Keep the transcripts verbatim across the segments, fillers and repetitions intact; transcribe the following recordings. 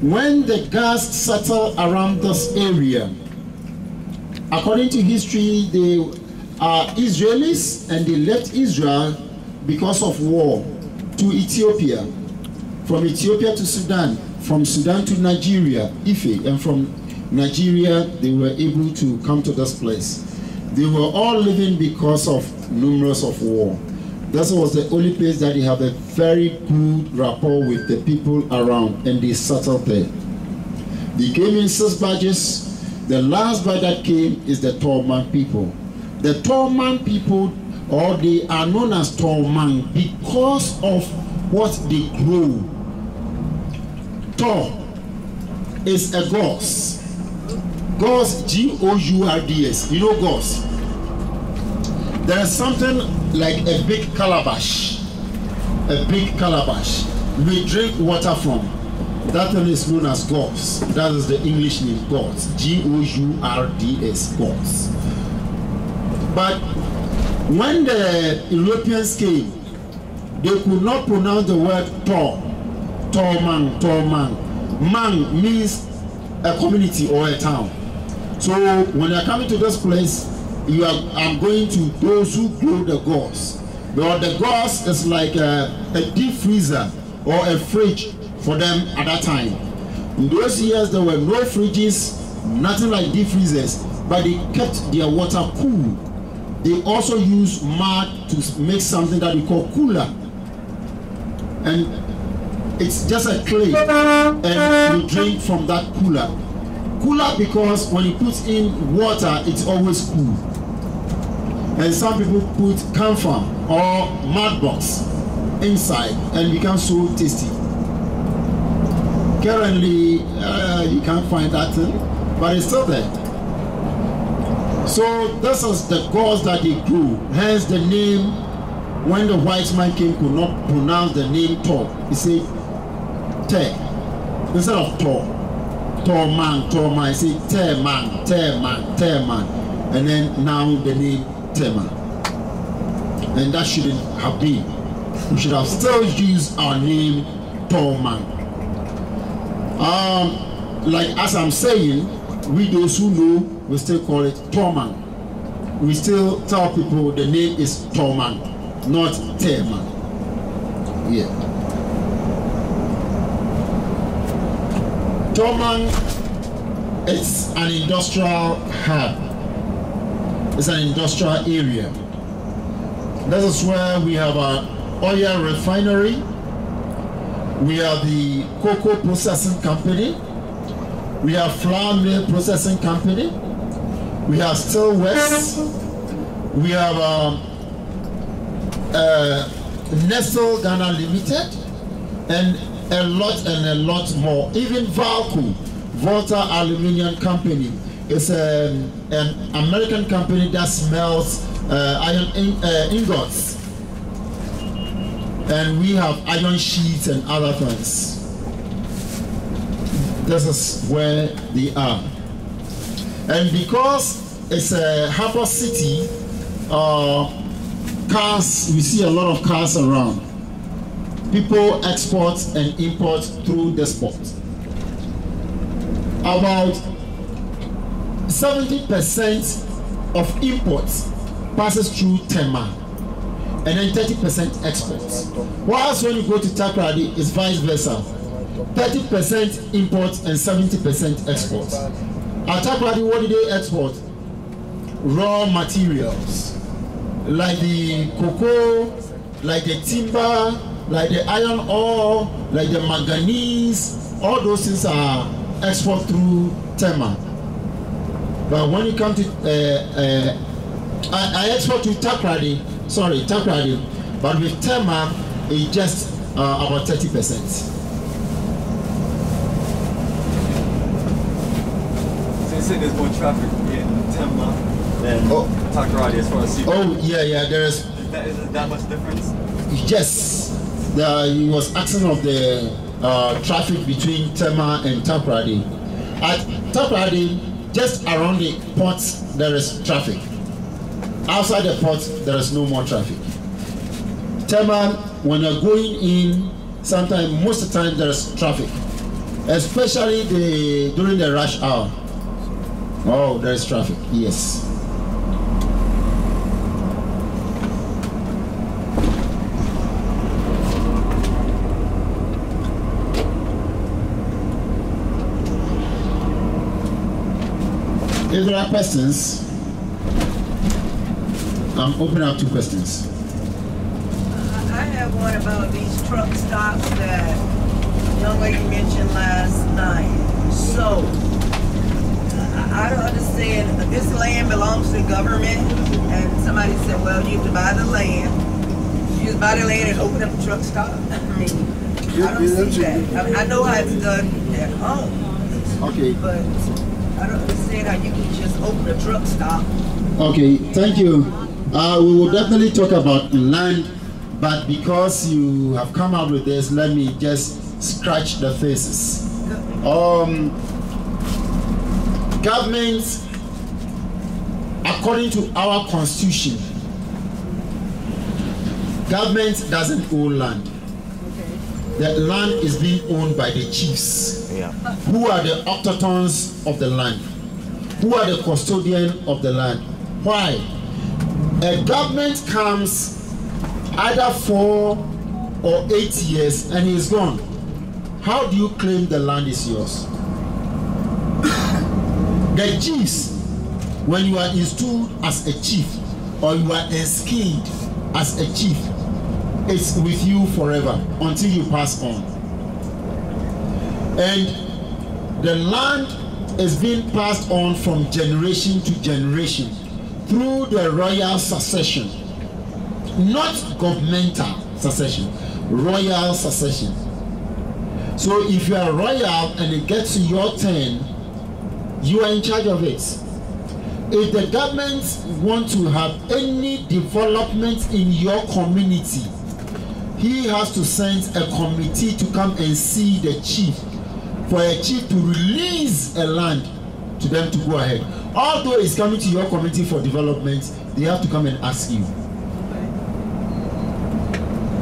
When the gas settled around this area, according to history, they are Israelis, and they left Israel because of war to Ethiopia, from Ethiopia to Sudan, from Sudan to Nigeria, Ife, and from Nigeria they were able to come to this place. They were all living because of numerous of war. This was the only place that they had a very good rapport with the people around, and they settled there. They came in six batches. The last batch that came is the Tolman people. The Tolman people, or they are known as Tolman because of what they grow. Tol is a gourd. Gourd, G O U R D S. You know gourds. There is something like a big calabash. A big calabash. We drink water from. That one is known as gourds. That is the English name, gourds. G O U R D S, gourds. But when the Europeans came, they could not pronounce the word tall. Tall man, tall man. Man means a community or a town. So when you're coming to this place, you are I'm going to those who grow the gourds. Well, the gourds is like a, a deep freezer or a fridge for them at that time. In those years, there were no fridges, nothing like deep freezers, but they kept their water cool. They also used mud to make something that we call cooler. And it's just a clay, and you drink from that cooler. Cooler because when you put in water, it's always cool. And some people put camphor or mud box inside, and it becomes so tasty. Currently, uh, you can't find that thing, but it's still there. So this is the gourds that they grew. Hence the name. When the white man came, could not pronounce the name Tor. He said Te instead of Tor. Tor man, Tor man. He said Te man, Te man, Te man. And then now the name Te man. And that shouldn't have been. We should have still used our name Tor man. Um, like as I'm saying, we those who know, we still call it Torman. We still tell people the name is Torman, not Teman. Yeah. Torman, it's an industrial hub. It's an industrial area. That is where we have our oil refinery. We are the cocoa processing company. We have flour mill processing company. We have Still West. We have um, uh, Nestle Ghana Limited, and a lot and a lot more. Even Valco, Volta Aluminium Company, is an, an American company that smells uh, iron in, uh, ingots. And we have iron sheets and other things. This is where they are. And because it's a harbor city, uh, cars, we see a lot of cars around. People export and import through the port. About seventy percent of imports passes through Tema, and then thirty percent exports. Whilst when you go to Takoradi, it's vice versa. thirty percent imports and seventy percent exports. At Takoradi, what do they export? Raw materials, like the cocoa, like the timber, like the iron ore, like the manganese. All those things are export through Tema. But when you come to, uh, uh, I, I export to Takoradi, Sorry, temporary, but with Tema, it's just uh, about thirty percent. So you say there's more traffic in Tema than oh. Takoradi as far as you Oh, yeah, yeah, there is. Is that, is that much difference? Yes. The, he was asking of the uh, traffic between Tema and Takoradi. At Takoradi, just around the port, there is traffic. Outside the port, there is no more traffic. Tema, when you're going in, sometimes, most of the time, there is traffic. especially the during the rush hour. Oh, there is traffic. Yes. If there are questions, I'm opening up two questions. I have one about these truck stops that young lady mentioned last night. So, I don't understand, this land belongs to the government, and somebody said, well, you have to buy the land. You just buy the land and open up a truck stop. I mean, I don't see that. I mean, I know how it's done at home. Okay. But I don't understand how you can just open a truck stop. Okay, thank you. Uh, we will definitely talk about land. But because you have come up with this, let me just scratch the faces. Um, governments, according to our constitution, government doesn't own land. Okay. The land is being owned by the chiefs, yeah. Who are the autochtons of the land, who are the custodians of the land. Why? A government comes either four or eight years and he's gone. How do you claim the land is yours? The chiefs, when you are installed as a chief or you are enskilled as a chief, it's with you forever until you pass on. And the land is being passed on from generation to generation through the royal succession. Not governmental succession, royal succession. So if you are royal and it gets to your turn, you are in charge of it. If the government wants to have any development in your community, he has to send a committee to come and see the chief, for a chief to release a land to them to go ahead. Although it's coming to your community for development, they have to come and ask you.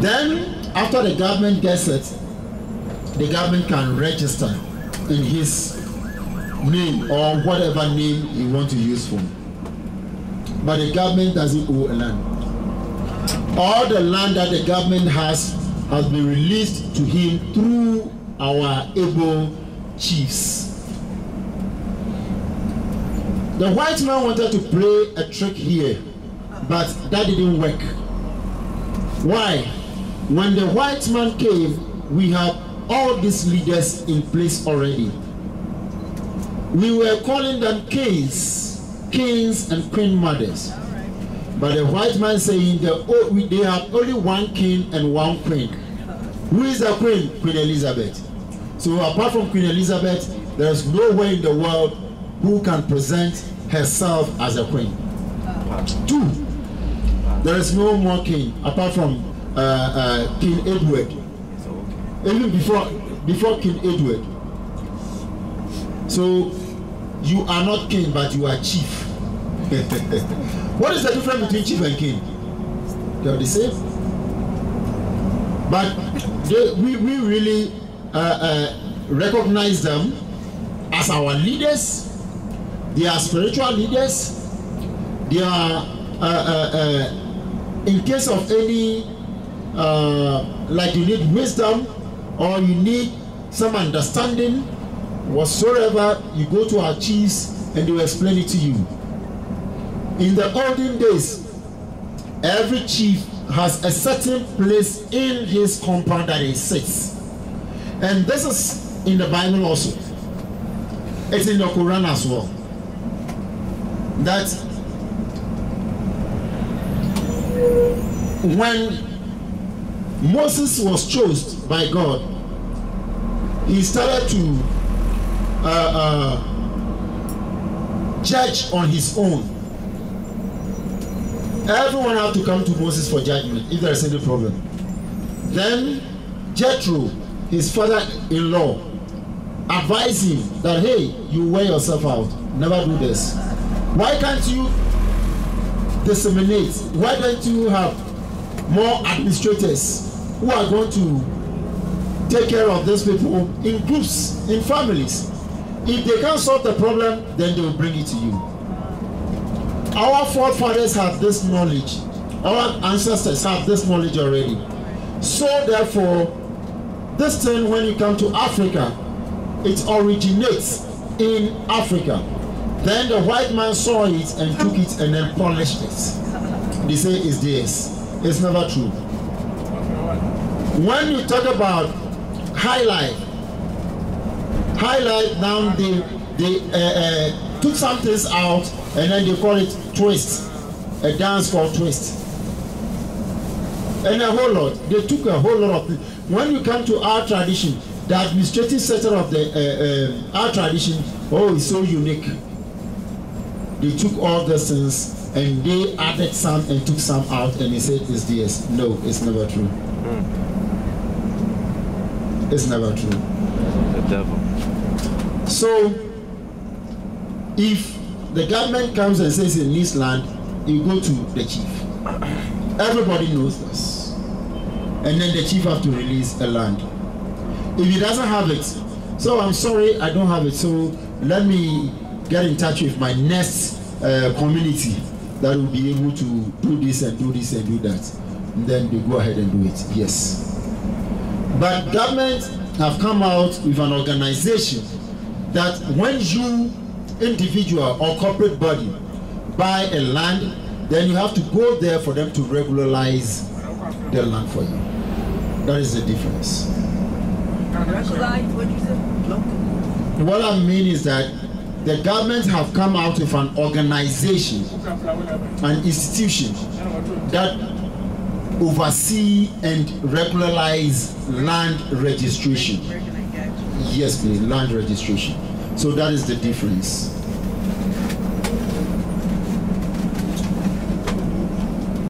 Then, after the government gets it, the government can register in his name or whatever name you want to use for. But the government doesn't own a land. All the land that the government has has been released to him through our able chiefs. The white man wanted to play a trick here, but that didn't work. Why? When the white man came, we have all these leaders in place already. We were calling them kings, kings and queen mothers. Right. But the white man saying that, oh, we, they have only one king and one queen. Who is the queen? Queen Elizabeth. So apart from Queen Elizabeth, there is no way in the world who can present herself as a queen. Two, there is no more king apart from Uh, uh, King Edward, even before before King Edward. So you are not king, but you are chief. What is the difference between chief and king? They are the same. But they, we we really uh, uh, recognize them as our leaders. They are spiritual leaders. They are uh, uh, uh, in case of any. Uh, like you need wisdom or you need some understanding whatsoever, you go to our chiefs and they will explain it to you. In the olden days, every chief has a certain place in his compound that he sits, and this is in the Bible also. It's in the Quran as well, that when Moses was chosen by God, he started to uh, uh, judge on his own. Everyone had to come to Moses for judgment if there is any problem. Then Jethro, his father-in-law, advised him that, hey, you wear yourself out, never do this. Why can't you disseminate? Why don't you have more administrators who are going to take care of these people in groups, in families. If they can't solve the problem, then they will bring it to you. Our forefathers have this knowledge. Our ancestors have this knowledge already. So therefore, this thing, when you come to Africa, it originates in Africa. Then the white man saw it and took it and then polished it. They say it's theirs. It's never true. When you talk about high life, high life now they, they uh, uh, took some things out and then they call it twist, a dance called twist. And a whole lot. They took a whole lot of things. When you come to our tradition, the administrative sector of the uh, uh, our tradition, oh, is so unique. They took all the things and they added some and took some out and they said it's this. No, it's never true. Mm. It's never true. The devil. So, if the government comes and says in this land, you go to the chief. Everybody knows this. And then the chief have to release a land. If he doesn't have it, so I'm sorry, I don't have it. So let me get in touch with my next uh, community that will be able to do this and do this and do that. And then they go ahead and do it. Yes. But government have come out with an organization that when you, individual or corporate body, buy a land, then you have to go there for them to regularize the land for you. That is the difference. What I mean is that the governments have come out with an organization, an institution that oversee and regularize land registration. Yes, please, land registration. So that is the difference.